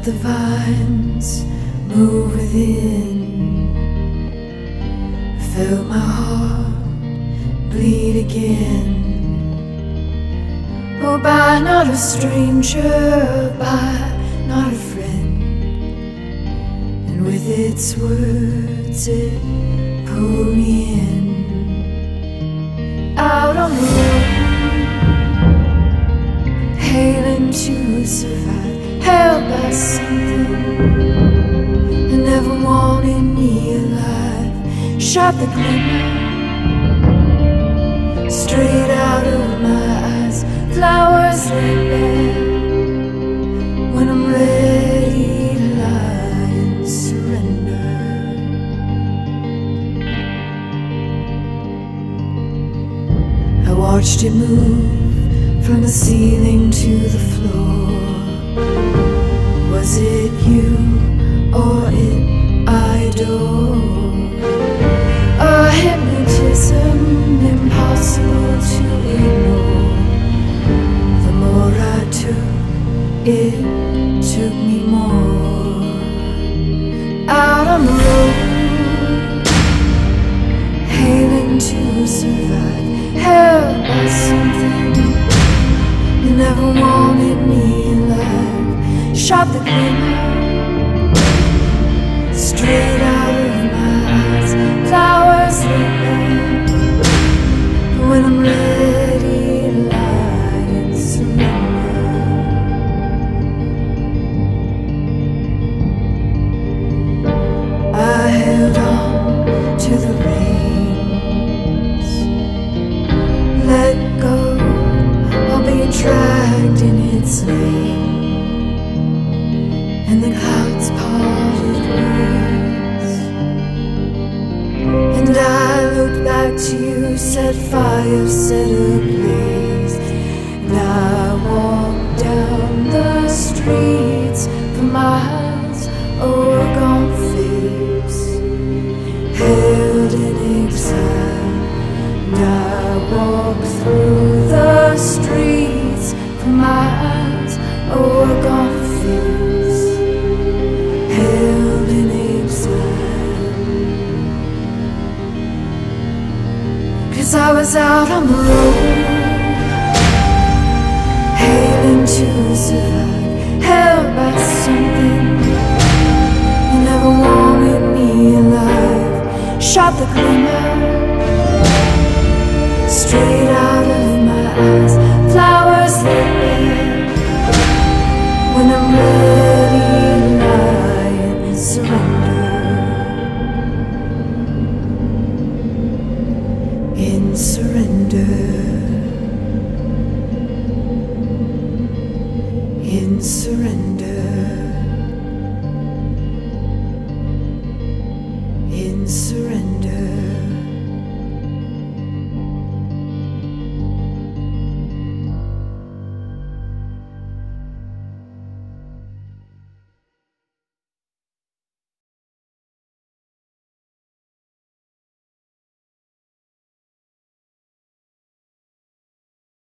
Let the vines move within. I felt my heart bleed again. Oh, by not a stranger, by not a friend. And with its words it pulled me in. Out on the road, hailing to survive, held by something that never wanted me alive. Shot the glimmer straight out of my eyes. Flowers lay bare when I'm ready to lie and surrender. I watched it move from the ceiling to the floor. Was it you or it I adore? A hypnotism impossible to ignore. The more I took, it took me more. Out on the road, hailing to survive, held by something that never wanted me alive. Shot the glimmer straight out of my eyes. Flowers lay bare, but when I'm ready to lie and surrender, I held on to the reins. Let go or be dragged in its lane. And the clouds parted ways, and I looked back to you, set fire, set ablaze. And I walked down the streets for miles, o'er gone fields, held in exile. And I walked through the streets for miles, o'er gone fields. I was out on the road, hailing to survive, held by something that never wanted me alive. Shot the glimmer straight out of my eyes. Flowers lay bare when I'm ready to lie and surrender. In surrender, in surrender, in surrender.